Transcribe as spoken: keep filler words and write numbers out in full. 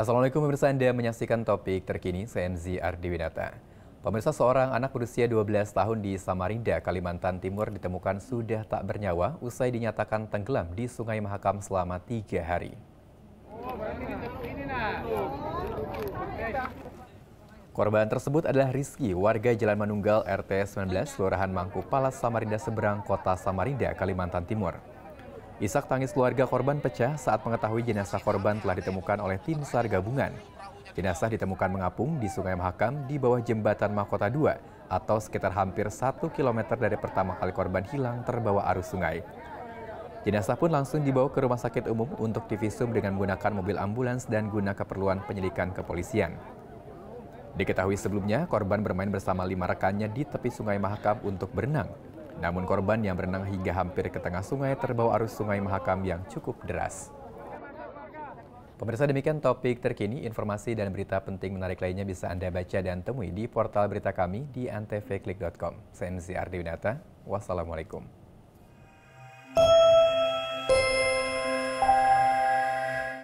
Assalamualaikum pemirsa, Anda menyaksikan topik terkini C N Z Ardewinata. Pemirsa, seorang anak berusia dua belas tahun di Samarinda, Kalimantan Timur ditemukan sudah tak bernyawa usai dinyatakan tenggelam di Sungai Mahakam selama tiga hari. Korban tersebut adalah Rizky, warga Jalan Manunggal R T sembilan belas, Kelurahan Mangku Palas, Samarinda Seberang, Kota Samarinda, Kalimantan Timur. Isak tangis keluarga korban pecah saat mengetahui jenazah korban telah ditemukan oleh tim SAR gabungan. Jenazah ditemukan mengapung di Sungai Mahakam di bawah Jembatan Mahkota dua atau sekitar hampir satu kilometer dari pertama kali korban hilang terbawa arus sungai. Jenazah pun langsung dibawa ke rumah sakit umum untuk divisum dengan menggunakan mobil ambulans dan guna keperluan penyelidikan kepolisian. Diketahui sebelumnya korban bermain bersama lima rekannya di tepi Sungai Mahakam untuk berenang. Namun korban yang berenang hingga hampir ke tengah sungai terbawa arus Sungai Mahakam yang cukup deras. Pemirsa, demikian topik terkini, informasi dan berita penting menarik lainnya bisa Anda baca dan temui di portal berita kami di antvklik titik com. Saya N Z Ardewinata, wassalamualaikum.